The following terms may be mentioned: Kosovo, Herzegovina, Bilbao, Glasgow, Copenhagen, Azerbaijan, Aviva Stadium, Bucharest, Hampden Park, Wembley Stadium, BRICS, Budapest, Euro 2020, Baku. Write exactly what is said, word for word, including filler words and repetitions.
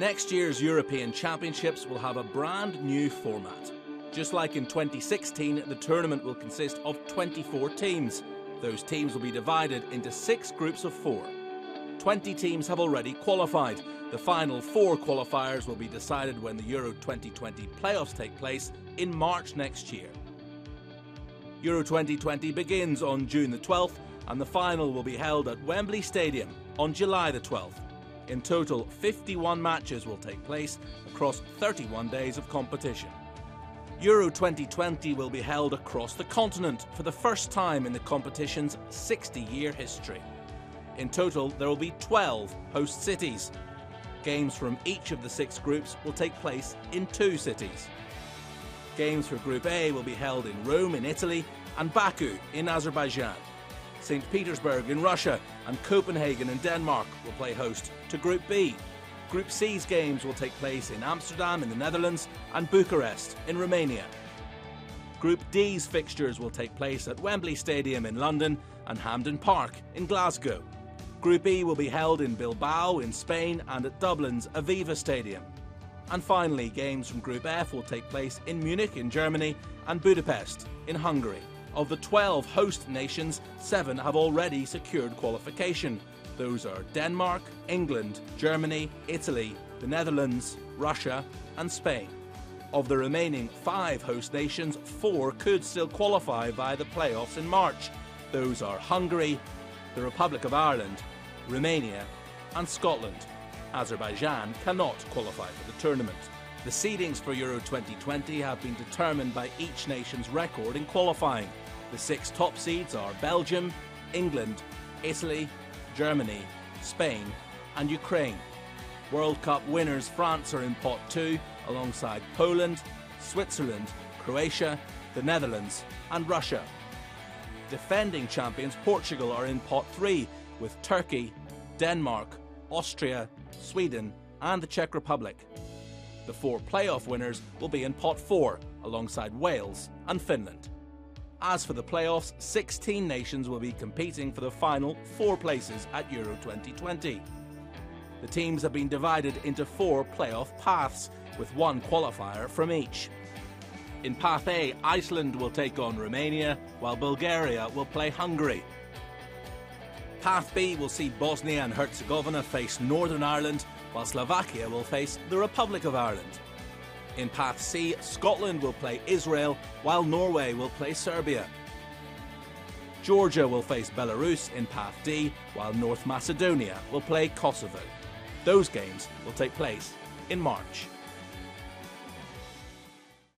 Next year's European Championships will have a brand new format. Just like in twenty sixteen, the tournament will consist of twenty-four teams. Those teams will be divided into six groups of four. twenty teams have already qualified. The final four qualifiers will be decided when the Euro twenty twenty playoffs take place in March next year. Euro twenty twenty begins on June the twelfth and the final will be held at Wembley Stadium on July the twelfth. In total, fifty-one matches will take place across thirty-one days of competition. Euro twenty twenty will be held across the continent for the first time in the competition's sixty-year history. In total, there will be twelve host cities. Games from each of the six groups will take place in two cities. Games for Group A will be held in Rome in Italy and Baku in Azerbaijan. Saint Petersburg in Russia and Copenhagen in Denmark will play host to Group B. Group C's games will take place in Amsterdam in the Netherlands and Bucharest in Romania. Group D's fixtures will take place at Wembley Stadium in London and Hampden Park in Glasgow. Group E will be held in Bilbao in Spain and at Dublin's Aviva Stadium. And finally, games from Group F will take place in Munich in Germany and Budapest in Hungary. Of the twelve host nations, seven have already secured qualification. Those are Denmark, England, Germany, Italy, the Netherlands, Russia and Spain. Of the remaining five host nations, four could still qualify via the playoffs in March. Those are Hungary, the Republic of Ireland, Romania and Scotland. Azerbaijan cannot qualify for the tournament. The seedings for Euro twenty twenty have been determined by each nation's record in qualifying. The six top seeds are Belgium, England, Italy, Germany, Spain and Ukraine. World Cup winners France are in pot two alongside Poland, Switzerland, Croatia, the Netherlands and Russia. Defending champions Portugal are in pot three with Turkey, Denmark, Austria, Sweden and the Czech Republic. The four playoff winners will be in pot four alongside Wales and Finland. As for the playoffs, sixteen nations will be competing for the final four places at Euro twenty twenty. The teams have been divided into four playoff paths with one qualifier from each. In Path A, Iceland will take on Romania while Bulgaria will play Hungary. Path B will see Bosnia and Herzegovina face Northern Ireland, while Slovakia will face the Republic of Ireland. In Path C, Scotland will play Israel, while Norway will play Serbia. Georgia will face Belarus in Path D, while North Macedonia will play Kosovo. Those games will take place in March.